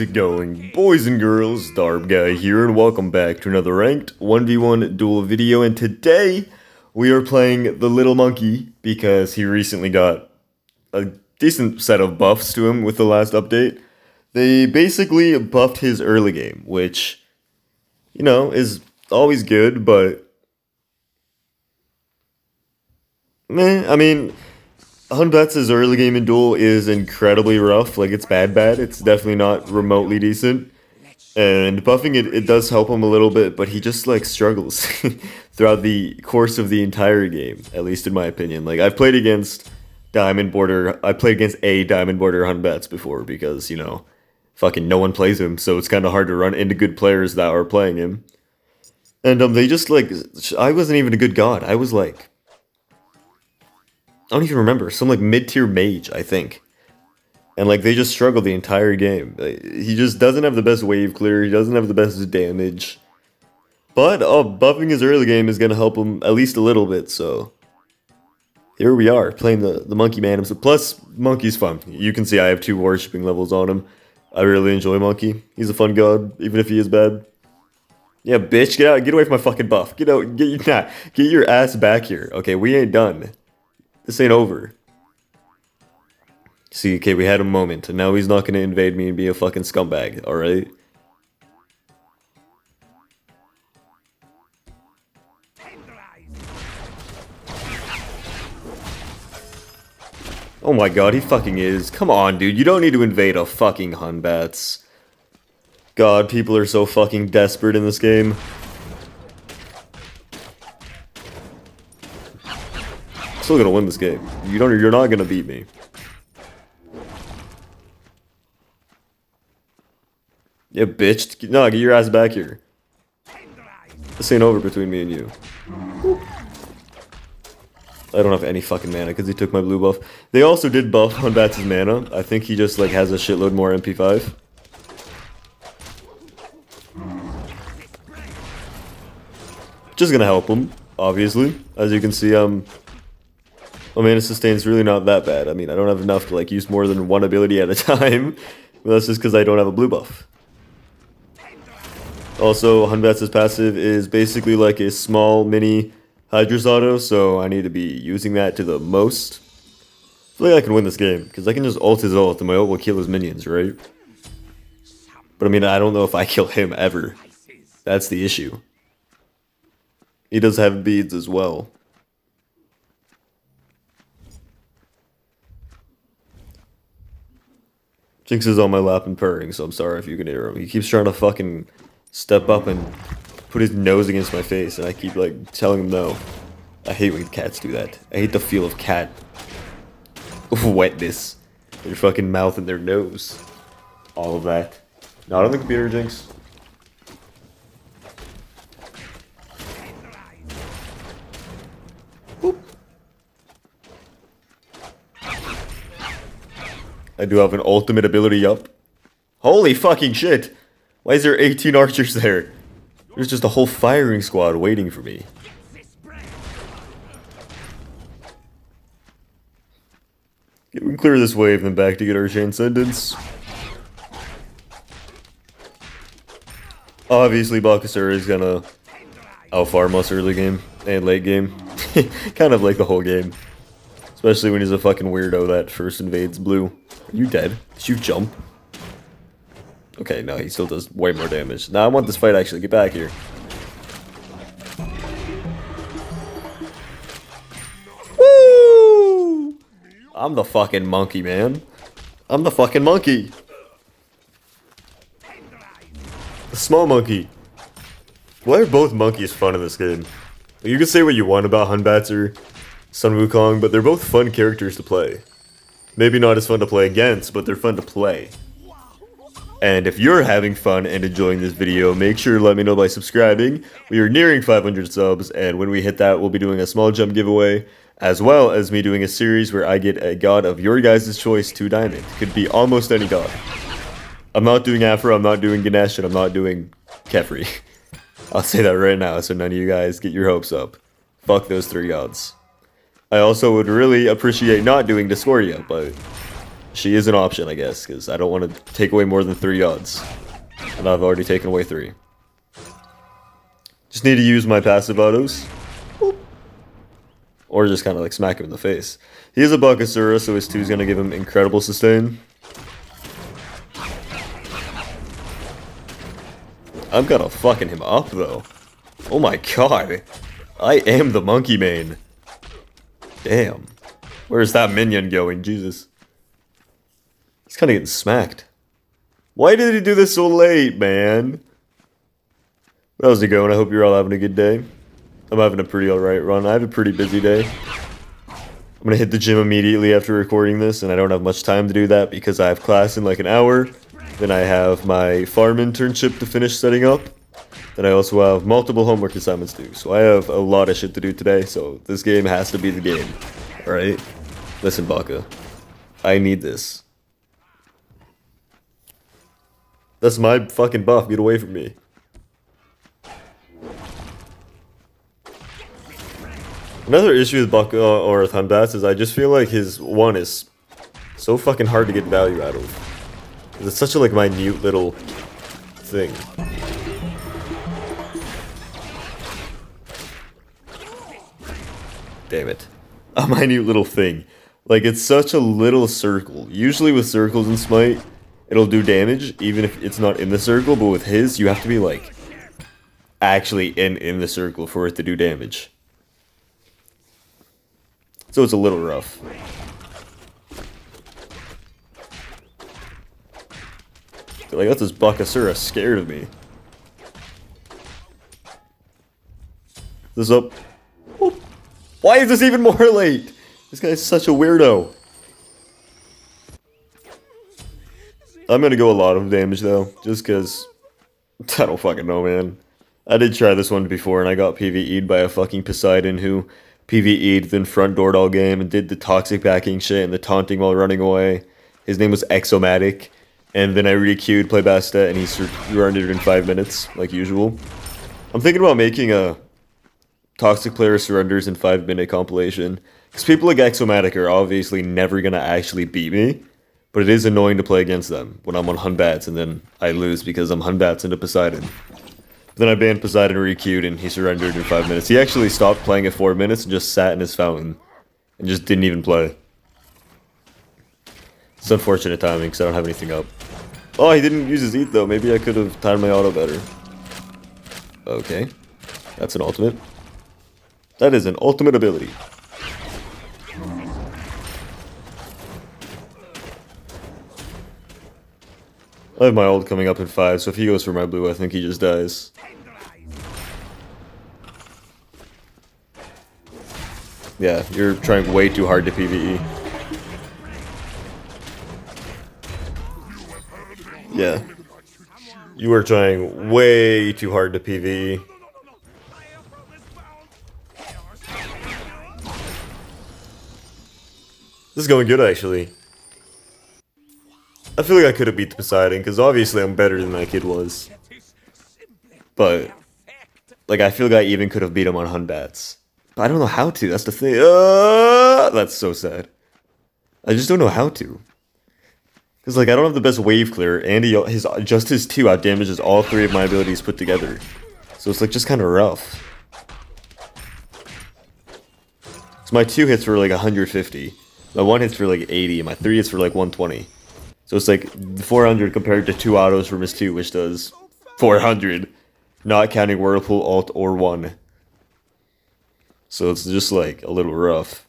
How's it going, boys and girls? DarbGuy here, and welcome back to another ranked 1v1 duel video. And today we are playing the little monkey because he recently got a decent set of buffs to him with the last update. They basically buffed his early game, which, you know, is always good, but meh. I mean, Hun Batz's early game in Duel is incredibly rough. Like, it's bad. It's definitely not remotely decent. And buffing it does help him a little bit, but he just, like, struggles throughout the course of the entire game, at least in my opinion. Like, I've played against Diamond Border. I played against a Diamond Border Hun Batz before because, you know, fucking no one plays him, so it's kind of hard to run into good players that are playing him. And they just, like, I wasn't even a good god. I was, like, I don't even remember. Some, like, mid-tier mage, I think. And, like, they just struggle the entire game. He just doesn't have the best wave clear. He doesn't have the best damage. But, buffing his early game is going to help him at least a little bit, so here we are, playing the monkey man. Plus, monkey's fun. You can see I have two worshipping levels on him. I really enjoy monkey. He's a fun god, even if he is bad. Yeah, bitch, get out. Get away from my fucking buff. Get out. Get your ass back here. Okay, we ain't done. This ain't over. See, okay, we had a moment, and now he's not gonna invade me and be a fucking scumbag, alright? Oh my god, he fucking is. Come on, dude, you don't need to invade a fucking Hun Batz. God, people are so fucking desperate in this game. Still gonna win this game. You're not gonna beat me. Yeah, bitch. No, get your ass back here. This ain't over between me and you. I don't have any fucking mana because he took my blue buff. They also did buff Hun Batz's mana. I think he just, like, has a shitload more MP5. Just gonna help him, obviously. As you can see, my mana sustain's really not that bad. I mean, I don't have enough to, like, use more than one ability at a time. But that's just because I don't have a blue buff. Also, Hun Batz's passive is basically like a small mini Hydra's auto, so I need to be using that to the most. I feel like I can win this game, because I can just ult his ult, and my ult will kill his minions, right? But I mean, I don't know if I kill him ever. That's the issue. He does have beads as well. Jinx is on my lap and purring, so I'm sorry if you can hear him. He keeps trying to fucking step up and put his nose against my face, and I keep, like, telling him no. I hate when cats do that. I hate the feel of cat wetness. Their fucking mouth and their nose. All of that. Not on the computer, Jinx. I do have an ultimate ability up. Holy fucking shit! Why is there 18 archers there? There's just a whole firing squad waiting for me. We can clear this wave and then back to get our transcendence. Obviously, Bakasura is gonna outfarm us early game and late game. Kind of like the whole game. Especially when he's a fucking weirdo that first invades blue. Are you dead? Did you jump? Okay, no, he still does way more damage. Now I want this fight, actually. Get back here. Woo! I'm the fucking monkey, man. I'm the fucking monkey. The small monkey. Why are both monkeys fun in this game? You can say what you want about Hun Batz or Sun Wukong, but they're both fun characters to play. Maybe not as fun to play against, but they're fun to play. And if you're having fun and enjoying this video, make sure to let me know by subscribing. We are nearing 500 subs, and when we hit that, we'll be doing a small jump giveaway, as well as me doing a series where I get a god of your guys' choice to Diamond. Could be almost any god. I'm not doing Aphra, I'm not doing Ganesh, and I'm not doing Kefri. I'll say that right now, so none of you guys get your hopes up. Fuck those three gods. I also would really appreciate not doing Discordia, but She is an option, I guess, because I don't want to take away more than 3 odds. And I've already taken away 3. Just need to use my passive autos. Boop. Or just kind of like smack him in the face. He is a Bakasura, so his 2 is going to give him incredible sustain. I'm gonna fucking him up, though. Oh my god. I am the monkey main. Damn. Where's that minion going? Jesus. He's kind of getting smacked. Why did he do this so late, man? How's it going? I hope you're all having a good day. I'm having a pretty alright run. I have a pretty busy day. I'm gonna hit the gym immediately after recording this, and I don't have much time to do that because I have class in like an hour. Then I have my farm internship to finish setting up. Then I also have multiple homework assignments due. So I have a lot of shit to do today, so this game has to be the game. Alright? Listen, Baka. I need this. That's my fucking buff. Get away from me. Another issue with Baka or with Hun Batz is I just feel like his 1 is so fucking hard to get value out of. It's such a like minute little thing. Damn it. A minute little thing. Like it's such a little circle. Usually with circles in Smite, it'll do damage even if it's not in the circle, but with his, you have to be like actually in the circle for it to do damage. So it's a little rough. Like, that's this Bakasura scared of me. This up. Whoop. Why is this even more late? This guy's such a weirdo. I'm gonna go a lot of damage though, just because I don't fucking know, man. I did try this one before and I got PvE'd by a fucking Poseidon who PvE'd then front doored all game and did the toxic backing shit and the taunting while running away. His name was Exomatic. And then I re-queued Playbasta and he surrendered in 5 minutes, like usual. I'm thinking about making a Toxic Player Surrenders in 5-minute compilation. Because people like Exomatic are obviously never going to actually beat me. But it is annoying to play against them when I'm on Hun Batz and then I lose because I'm Hun Batz into Poseidon. But then I banned Poseidon, re-queued, and he surrendered in 5 minutes. He actually stopped playing at 4 minutes and just sat in his fountain. And just didn't even play. It's unfortunate timing because I don't have anything up. Oh, he didn't use his eat though. Maybe I could have timed my auto better. Okay. That's an ultimate. That is an ultimate ability. I have my ult coming up in 5, so if he goes for my blue, I think he just dies. Yeah, you're trying way too hard to PvE. Yeah, you are trying way too hard to PvE. This is going good, actually. I feel like I could have beat Poseidon, because obviously I'm better than that kid was. But, like, I feel like I even could have beat him on Hun Batz. But I don't know how to, that's the thing. That's so sad. I just don't know how to. Because, like, I don't have the best wave clear, and his 2 outdamages all 3 of my abilities put together. So it's, like, just kind of rough. So my 2 hits for, like, 150. My 1 hits for, like, 80, and my 3 hits for, like, 120. So it's, like, 400 compared to 2 autos from his 2, which does 400. Not counting Whirlpool, Alt, or 1. So it's just, like, a little rough.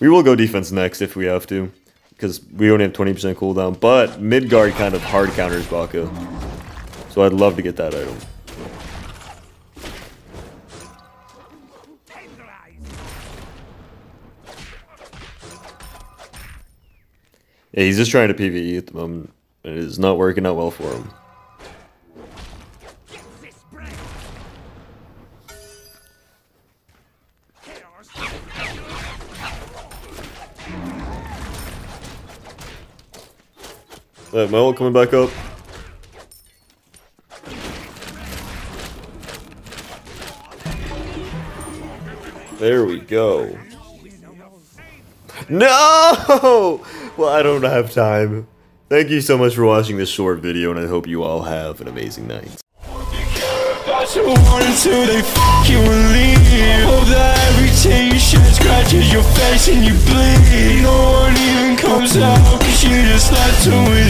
We will go defense next if we have to. Because we only have 20% cooldown, but Midgard kind of hard counters Baku. So I'd love to get that item. Yeah, he's just trying to PvE at the moment, and it is not working out well for him. Alright, my ult coming back up. There we go. No! Well, I don't have time. Thank you so much for watching this short video, and I hope you all have an amazing night. Until they f*** you and leave. Hope that every t-shirt scratches your face and you bleed. No one even comes out, cause you just left to it.